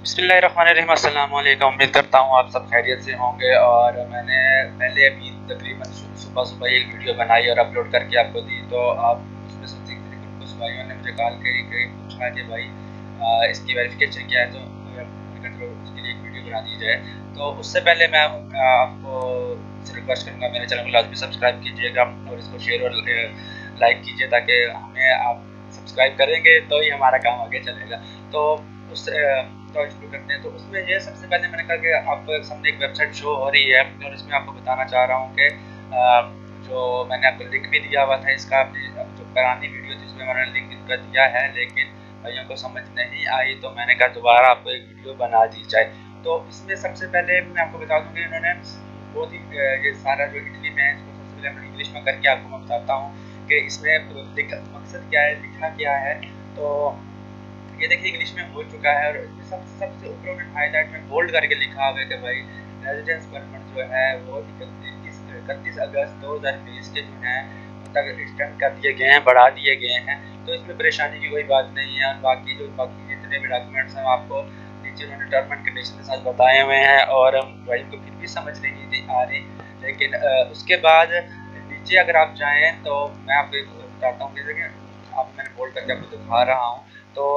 बिस्मिल्लाहिर्रहमानिर्रहीम, अस्सलाम वालेकुम। उम्मीद करता हूँ आप सब खैरियत से होंगे। और मैंने पहले अभी तकरीबन सुबह एक वीडियो बनाई और अपलोड करके आपको दी, तो आप उसमें से तकरीबन कुछ भाइयों ने मुझे कॉल करी पूछा कि भाई इसकी वेरिफिकेशन क्या है, तो उसके लिए एक वीडियो बना दी जाए। तो उससे पहले मैं आपको रिक्वेस्ट करूँगा मेरे चैनल को लाजमी सब्सक्राइब कीजिएगा और इसको शेयर और लाइक कीजिए, ताकि हमें आप सब्सक्राइब करेंगे तो ही हमारा काम आगे चलेगा। तो उससे शुरू करते हैं। तो उसमें यह सबसे पहले मैंने कहा कि आपको सामने एक वेबसाइट शो हो रही है और इसमें आपको बताना चाह रहा हूँ कि जो मैंने आपको लिंक भी दिया हुआ था, इसका अपनी जो पुरानी वीडियो थी उसमें मैंने लिंक इनका दिया है, लेकिन भाइयों को समझ नहीं आई तो मैंने कहा दोबारा आपको एक वीडियो बना दी जाए। तो इसमें सबसे पहले मैं आपको बता दूँ कि इन्होंने बहुत ही ये सारा जो इटली में है इसको सबसे पहले मैं इंग्लिश में करके आपको मैं बताता हूँ कि इसमें मकसद क्या है, लिखा क्या है। तो ये देखिए इंग्लिश में हो चुका है और इसमें सबसे ऊपर उन्होंने हाईलाइट में बोल्ड करके लिखा हुआ है कि भाई रेजिडेंस परमिट जो है वो 31 अगस्त 2020 के जो है तक एक्सटेंड कर दिए गए हैं, बढ़ा दिए गए हैं। तो इसमें परेशानी की कोई बात नहीं है। और बाकी जितने भी डॉक्यूमेंट्स हैं आपको नीचे उन्होंने टर्म एंड कंडीशन के साथ बताए हुए हैं और भाई को फिर भी समझ नहीं आ रही। लेकिन उसके बाद नीचे अगर आप जाएँ तो मैं आपको बताता हूँ, जैसे आप मैंने बोल्ड करके आपको दिखा रहा हूँ, तो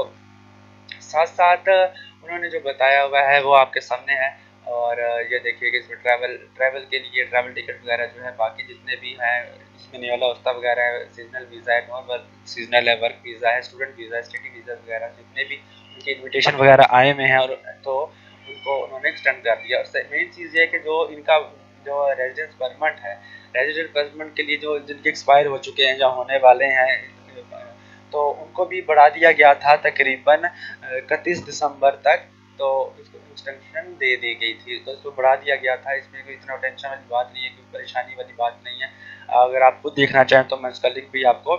साथ साथ उन्होंने जो बताया हुआ है वो आपके सामने है। और ये देखिए कि इसमें ट्रैवल के लिए ट्रैवल टिकट वगैरह जो है बाकी जितने भी हैं इसमें नुला ओस्ता वगैरह है, सीजनल वीज़ा है, नॉन वर्क सीजनल है, वर्क वीज़ा है, स्टूडेंट वीज़ा, स्टडी वीज़ा वगैरह जितने भी उनके इन्विटेशन वगैरह आए हुए हैं और तो उनको उन्होंने एक्सटेंड कर दिया। उससे मेन चीज़ ये कि जो इनका जो रेजिडेंस परमिट है, रेजिडेंट परमिट के लिए जो जिनके एक्सपायर हो चुके हैं या होने वाले हैं तो उनको भी बढ़ा दिया गया था तकरीबन 31 दिसंबर तक, तो इसको एक्सटेंशन दे दी गई थी, तो इसको बढ़ा दिया गया था। इसमें कोई इतना टेंशन वाली बात नहीं है, कोई परेशानी वाली बात नहीं है। अगर आप खुद देखना चाहें तो मैं उसका लिंक भी आपको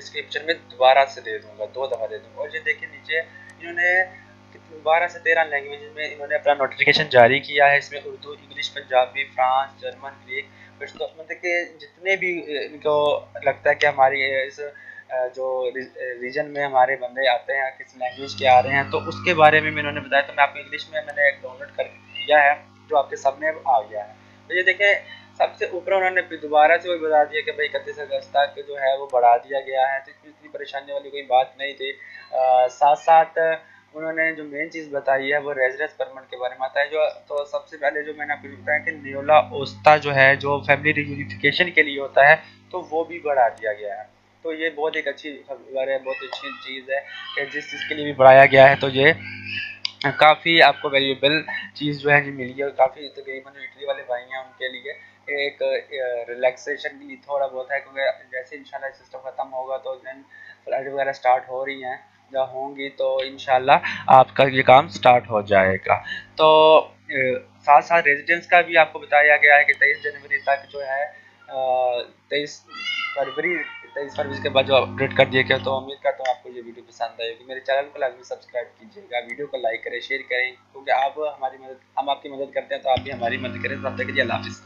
डिस्क्रिप्शन में दोबारा से दे दूँगा, दो दफ़ा दे दूँगा। और ये देखिए नीचे इन्होंने 12 से 13 लैंग्वेज में इन्होंने अपना नोटिफिकेशन जारी किया है। इसमें Urdu, English, Punjabi, France, German, Greek, तो मतलब कि जितने भी इनको लगता है कि हमारी इस जो रीजन में हमारे बंदे आते हैं किस लैंग्वेज के आ रहे हैं तो उसके बारे में इन्होंने बताया। तो मैं आपको इंग्लिश में मैंने डाउनलोड कर दिया है जो आपके सामने आ गया है। तो ये देखें सबसे ऊपर उन्होंने दोबारा से वही बता दिया कि भाई 31 अगस्त तक जो है वो बढ़ा दिया गया है, तो इतनी परेशानी वाली कोई बात नहीं थी। साथ साथ उन्होंने जो मेन चीज़ बताई है वो रेजिडेंस परमिट के बारे में आता है। जो तो सबसे पहले जो मैंने आपको बताया कि नुला ओस्ता जो है जो फैमिली रियूनिफिकेशन के लिए होता है तो वो भी बढ़ा दिया गया है। तो ये बहुत एक अच्छी खबर है, बहुत अच्छी चीज़ है कि जिस चीज़ के लिए भी बढ़ाया गया है तो ये काफ़ी आपको वैल्यूएबल चीज़ जो है कि मिली है। और काफ़ी तकरीबन इटली वाले भाई हैं उनके लिए एक रिलैक्सेशन के लिए थोड़ा बहुत है, क्योंकि जैसे इंशाल्लाह सिस्टम ख़त्म होगा तो दैन फ्लाइट वगैरह स्टार्ट हो रही हैं या होंगी तो इंशाल्लाह आपका ये काम स्टार्ट हो जाएगा। तो साथ साथ रेजिडेंस का भी आपको बताया गया है कि 23 जनवरी तक जो है 23 फरवरी के बाद जो अपडेट कर दिया गया। तो उम्मीद करता हूँ आपको ये वीडियो पसंद आएगी। मेरे चैनल को लाजमी सब्सक्राइब कीजिएगा, वीडियो को लाइक करें, शेयर करें, क्योंकि आप हमारी मदद हम आपकी मदद करते हैं तो आप भी हमारी मदद करें। तब तक के लिए अल्लाह हाफिज़।